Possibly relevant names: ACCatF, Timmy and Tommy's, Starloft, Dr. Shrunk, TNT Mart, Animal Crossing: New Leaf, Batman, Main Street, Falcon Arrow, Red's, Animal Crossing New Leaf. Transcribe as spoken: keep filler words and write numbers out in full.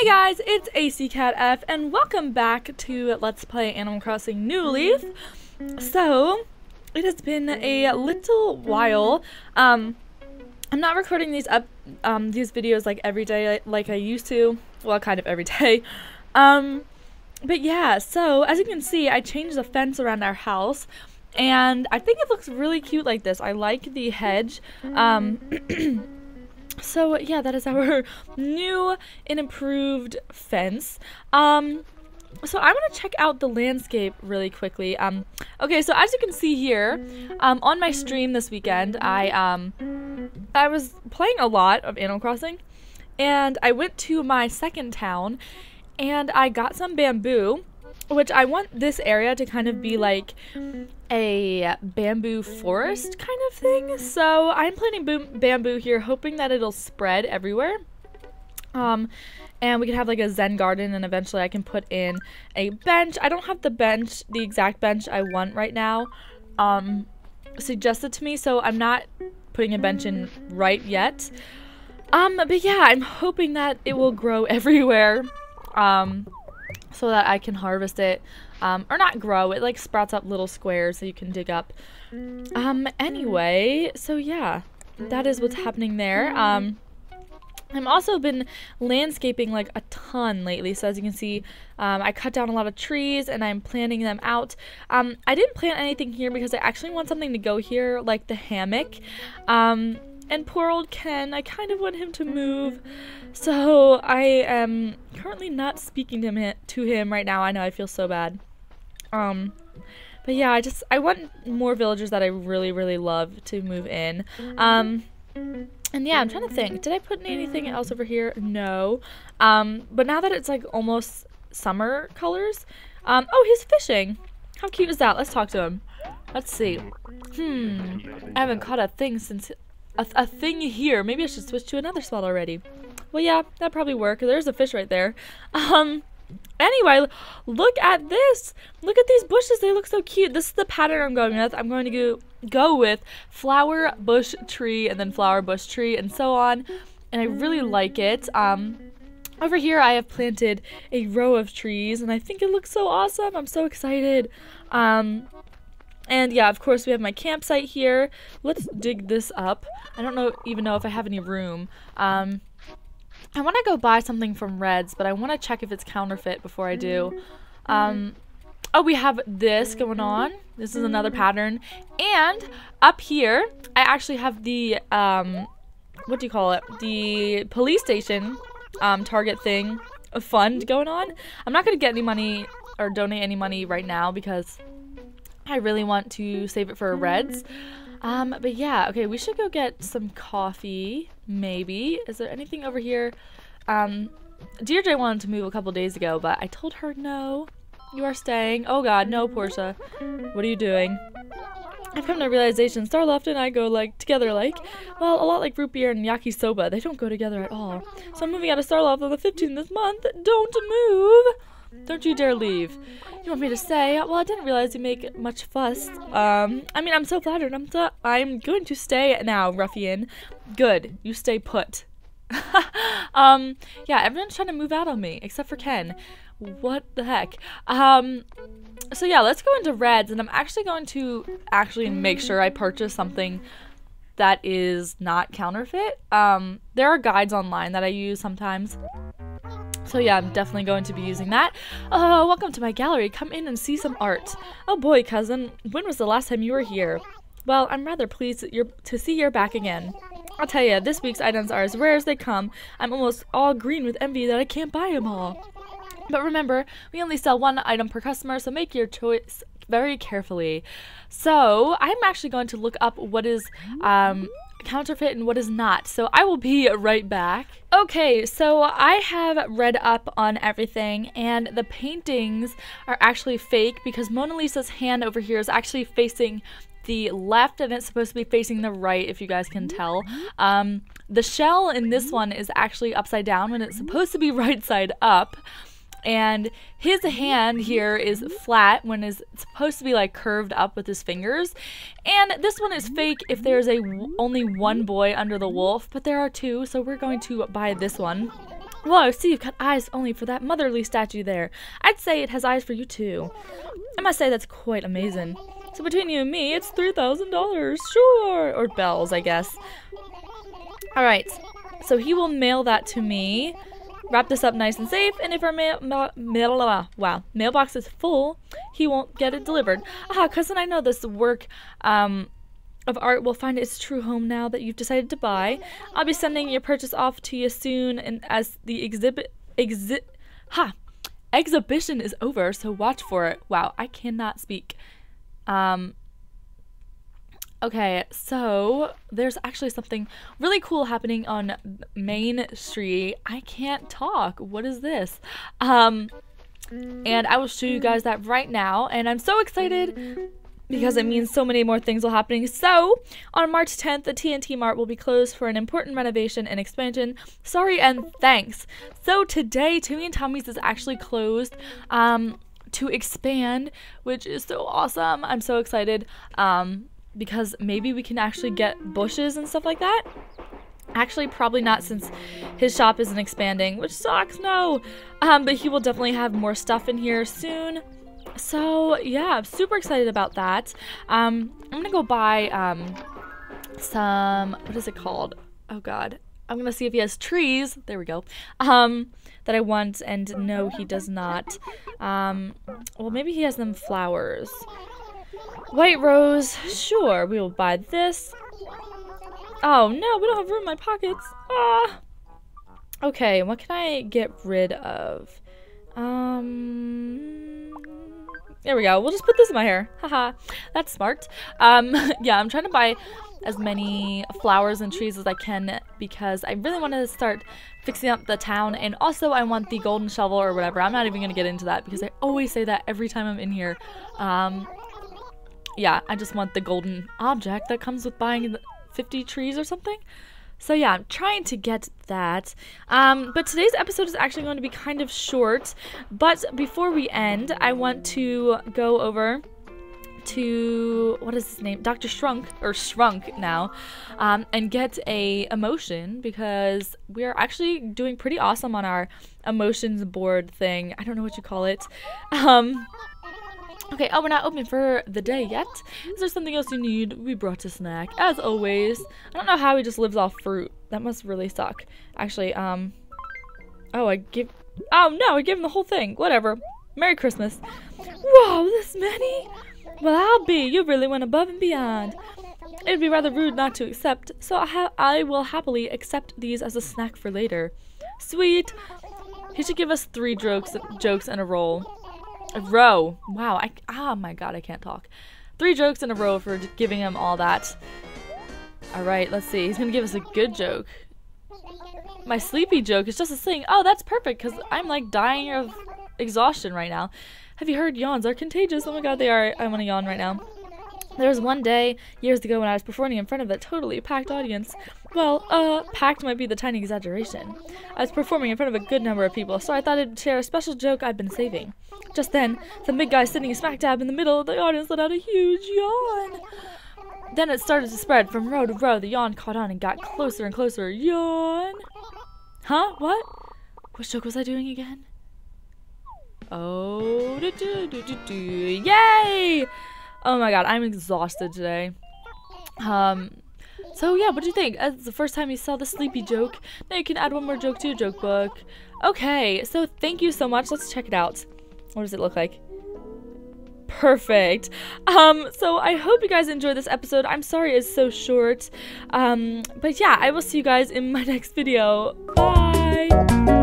Hey guys, it's ACCatF, and welcome back to Let's Play Animal Crossing New Leaf. So, it has been a little while. Um, I'm not recording these up, um, these videos like every day like I used to. Well, kind of every day. Um, but yeah, so as you can see, I changed the fence around our house, and I think it looks really cute like this. I like the hedge. Um... So, yeah, that is our new and improved fence. Um, so I'm going to check out the landscape really quickly. Um, okay, so as you can see here, um, on my stream this weekend, I, um, I was playing a lot of Animal Crossing, and I went to my second town, and I got some bamboo, which I want this area to kind of be like a bamboo forest kind of thing. So I'm planting boom bamboo here, hoping that it'll spread everywhere. Um, and we can have like a zen garden, and eventually I can put in a bench. I don't have the bench, the exact bench I want right now, um, suggested to me. So I'm not putting a bench in right yet. Um, but yeah, I'm hoping that it will grow everywhere. Um... so that I can harvest it, um, or not grow, it like sprouts up little squares that you can dig up. Um, anyway, so yeah, that is what's happening there. Um, I've also been landscaping like a ton lately, so as you can see, um, I cut down a lot of trees and I'm planting them out. Um, I didn't plant anything here because I actually want something to go here, like the hammock. Um, And poor old Ken, I kind of want him to move, so I am currently not speaking to him, to him right now. I know, I feel so bad. Um, but yeah, I just, I want more villagers that I really, really love to move in. Um, and yeah, I'm trying to think, did I put anything else over here? No. Um, but now that it's like almost summer colors, um, oh, he's fishing. How cute is that? Let's talk to him. Let's see. Hmm, I haven't caught a thing since... A, th a thing here. Maybe I should switch to another spot already. Well, yeah, that'd probably work. There's a fish right there. Um, anyway, look at this. Look at these bushes. They look so cute. This is the pattern I'm going with. I'm going to go, go with flower, bush, tree, and then flower, bush, tree, and so on. And I really like it. Um, over here I have planted a row of trees, and I think it looks so awesome. I'm so excited. Um... And yeah, of course, we have my campsite here. Let's dig this up. I don't know, even know if I have any room. Um, I want to go buy something from Red's, but I want to check if it's counterfeit before I do. Um, oh, we have this going on. This is another pattern. And up here, I actually have the, um, what do you call it? The police station um, target thing, a fund going on. I'm not going to get any money or donate any money right now because... I really want to save it for Red's. Um, but yeah, okay, we should go get some coffee, maybe. Is there anything over here? Um, Deirdre wanted to move a couple days ago, but I told her no. You are staying. Oh god, no, Portia. What are you doing? I've come to a realization, Starloft and I go, like, together, like, well, a lot like root beer and yakisoba. They don't go together at all. So I'm moving out of Starloft on the fifteenth of this month. Don't move! Don't you dare leave. You want me to stay? Well, I didn't realize you make much fuss. Um, I mean, I'm so flattered. I'm so, I'm going to stay now, ruffian. Good. You stay put. um, yeah, everyone's trying to move out on me, except for Ken. What the heck? Um, so yeah, let's go into Red's, and I'm actually going to actually make sure I purchase something that is not counterfeit. Um, there are guides online that I use sometimes. So yeah, I'm definitely going to be using that. Oh, welcome to my gallery. Come in and see some art. Oh boy, cousin. When was the last time you were here? Well, I'm rather pleased that you're, to see you're back again. I'll tell you, this week's items are as rare as they come. I'm almost all green with envy that I can't buy them all. But remember, we only sell one item per customer, so make your choice very carefully. So, I'm actually going to look up what is... Um, counterfeit and what is not, so I will be right back. Okay, so I have read up on everything, and the paintings are actually fake because Mona Lisa's hand over here is actually facing the left, and it's supposed to be facing the right, if you guys can tell. Um, the shell in this one is actually upside down when it's supposed to be right side up, and his hand here is flat when it's supposed to be like curved up with his fingers. And this one is fake if there's a w only one boy under the wolf, but there are two, so we're going to buy this one. Whoa, see, you've got eyes only for that motherly statue there. I'd say it has eyes for you, too. I must say that's quite amazing. So between you and me, it's three thousand dollars. Sure. Or bells, I guess. All right. So he will mail that to me. Wrap this up nice and safe. And if our mail, ma mail wow, mailbox is full, he won't get it delivered. Ah, cousin, I know this work um, of art will find its true home now that you've decided to buy. I'll be sending your purchase off to you soon, and as the exhibit... Exi ha! Exhibition is over, so watch for it. Wow, I cannot speak. Um, okay, so there's actually something really cool happening on Main Street. I can't talk. What is this? Um, and I will show you guys that right now, and I'm so excited because it means so many more things will happen. So, on March tenth, the T N T Mart will be closed for an important renovation and expansion. Sorry and thanks. So today, Timmy and Tommy's is actually closed. Um... to expand, which is so awesome. I'm so excited um, because maybe we can actually get bushes and stuff like that. Actually, probably not since his shop isn't expanding, which sucks, no. Um, but he will definitely have more stuff in here soon. So yeah, I'm super excited about that. Um, I'm gonna go buy um, some, what is it called? Oh God. I'm gonna see if he has trees. There we go. Um, that I want, and no, he does not. Um, well, maybe he has them flowers. White rose. Sure, we will buy this. Oh no, we don't have room in my pockets. Ah. Okay, what can I get rid of? Um. There we go. We'll just put this in my hair. Haha. That's smart. Um. Yeah, I'm trying to buy as many flowers and trees as I can because I really want to start fixing up the town, and also I want the golden shovel or whatever. I'm not even going to get into that because I always say that every time I'm in here. Um, yeah, I just want the golden object that comes with buying fifty trees or something. So yeah, I'm trying to get that. Um, but today's episode is actually going to be kind of short, but before we end, I want to go over to, what is his name, Doctor Shrunk, or Shrunk now, um, and get a emotion, because we are actually doing pretty awesome on our emotions board thing. I don't know what you call it. Um, okay, oh, we're not open for the day yet. Is there something else you need? We brought a snack, as always. I don't know how he just lives off fruit. That must really suck. Actually, um, oh, I give, oh, no, I gave him the whole thing. Whatever. Merry Christmas. Whoa, this many? Well, I'll be. You really went above and beyond. It would be rather rude not to accept, so I, ha I will happily accept these as a snack for later. Sweet. He should give us three jokes, jokes and a roll. A row. Wow. I, oh my God, I can't talk. Three jokes in a row for giving him all that. All right, let's see. He's going to give us a good joke. My sleepy joke is just a thing. Oh, that's perfect because I'm like dying of exhaustion right now. Have you heard yawns are contagious? Oh my God, they are. I want to yawn right now. There was one day, years ago, when I was performing in front of that totally packed audience. Well, uh, packed might be the tiny exaggeration. I was performing in front of a good number of people, so I thought I'd share a special joke I'd been saving. Just then, the big guy sitting smack dab in the middle of the audience let out a huge yawn. Then it started to spread from row to row. The yawn caught on and got closer and closer. Yawn! Huh? What? What joke was I doing again? Oh, do, do, do, do, do. Yay! Oh my God, I'm exhausted today. Um, so yeah, what do you think? That's the first time you saw the sleepy joke. Now you can add one more joke to your joke book. Okay, so thank you so much. Let's check it out. What does it look like? Perfect. Um, so I hope you guys enjoyed this episode. I'm sorry it's so short. Um, but yeah, I will see you guys in my next video. Bye!